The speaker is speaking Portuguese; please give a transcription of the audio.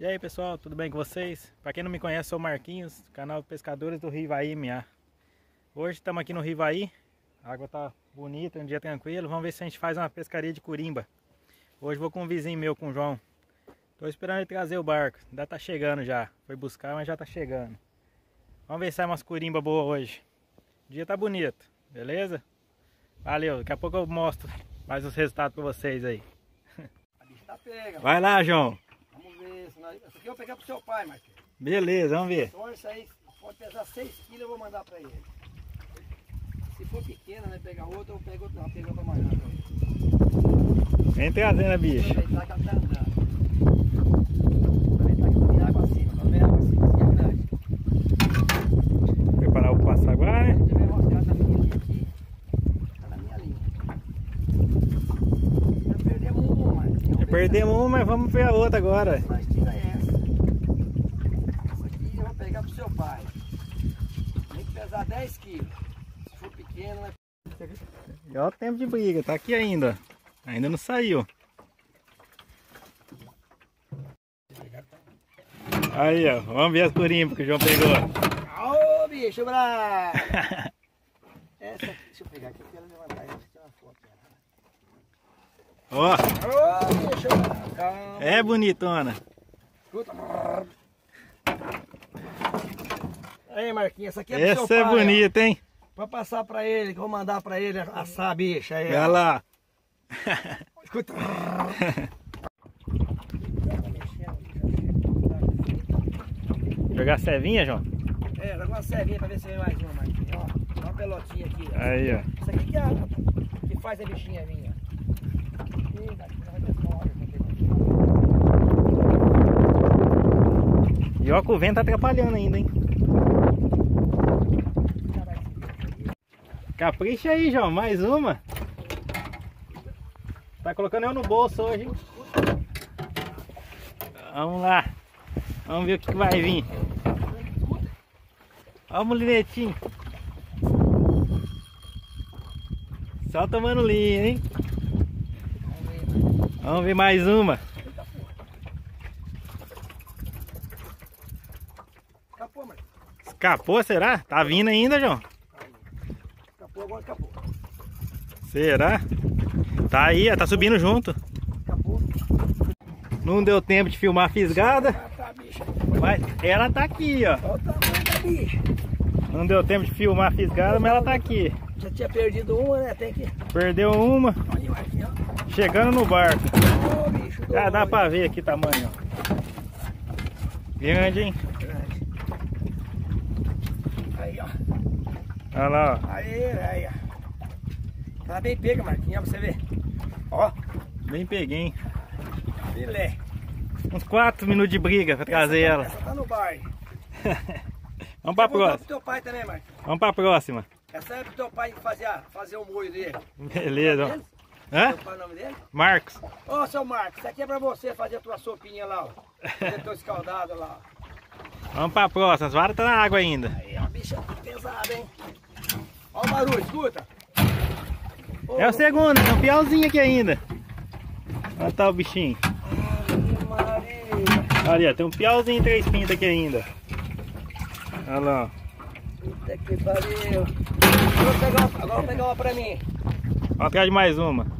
E aí pessoal, tudo bem com vocês? Para quem não me conhece, sou o Marquinhos, do canal Pescadores do Rio Ivaí MA. Hoje estamos aqui no Rio Ivaí, a água tá bonita, um dia tranquilo. Vamos ver se a gente faz uma pescaria de curimba. Hoje vou com um vizinho meu, com o João. Tô esperando ele trazer o barco, ainda tá chegando já. Foi buscar, mas já tá chegando. Vamos ver se sai umas curimba boas hoje. O dia tá bonito, beleza? Valeu, daqui a pouco eu mostro mais os resultados para vocês aí. A bicha tá pega. Vai lá, João. Essa aqui eu vou pegar pro seu pai, Martinho. Beleza, vamos ver. Então essa aí pode pesar 6 kg, eu vou mandar para ele. Se for pequena, né, pegar outra, eu pego outra, maior. Então. Vem trazendo a bicha. Aproveitar que ela tá andando. Aproveitar que tem água acima, tá vendo? Água acima, assim é grande. Preparar o passaguá, né? Já vai mostrar na minha linha aqui. Tá na minha linha. Já perdemos uma, Martinho. Já perdemos uma, mas vamos ver a outra agora. Seu pai tem que pesar 10 kg. Se for pequeno, né? E olha o tempo de briga, tá aqui ainda. Ainda não saiu. Aí, ó, vamos ver as curimbas que o João pegou. Ô, oh, bicho bravo! Essa aqui, deixa eu pegar aqui, eu quero levantar ela, tirar uma foto. Ó! Ô, bicho bravo! Calma. É bonitona! Escuta! Aí, Marquinhos, essa aqui é do seu pai. Essa é bonita, ó. Hein? Vou passar pra ele, que eu vou mandar pra ele assar a bicha aí. Vai lá. Escuta. Jogar cevinha, João? É, jogar uma cevinha pra ver se vem mais uma, Marquinhos. Ó, uma pelotinha aqui. Ó. Aí, ó. Isso aqui que é a que faz a bichinha minha. E ó, que o vento tá atrapalhando ainda, hein? Capricha aí, João, mais uma. Tá colocando eu no bolso hoje, hein? Vamos lá. Vamos ver o que vai vir. Olha o mulinetinho. Só tomando linha, hein? Vamos ver mais uma. Escapou, será? Tá vindo ainda, João? Escapou, agora escapou. Será? Tá aí, tá subindo junto. Escapou. Não deu tempo de filmar a fisgada. Mas ela tá aqui, ó. Olha o tamanho da bicha. Não deu tempo de filmar a fisgada, mas ela tá aqui. Já tinha perdido uma, né? Tem que... Perdeu uma. Chegando no barco. Já dá pra ver aqui o tamanho, ó. Grande, hein? Olha lá, ó. Aí. Tá bem pega, Marquinhos, ó, pra você ver. Ó. Bem peguei, hein? Filé. Uns 4 minutos de briga pra trazer ela. Essa tá no bar. Vamos pra próxima. Vamos pro teu pai também, Marquinhos. Vamos pra próxima. Essa é pro teu pai fazer o molho dele. Beleza, ó. Hã? Qual é o nome dele? Marcos. Ô, seu Marcos, isso aqui é pra você fazer a tua sopinha lá, ó. Fazer teu escaldado lá, ó. Vamos pra próxima, as varas tá na água ainda. Aí, a bicha tá pesada, hein? Olha o barulho, escuta. É o segundo, tem um piauzinho aqui ainda. Olha tá o bichinho. Olha, tem um piauzinho 3 pintas aqui ainda. Olha lá. Puta que pariu. Agora vou pegar uma pra mim. Vamos atrás de mais uma.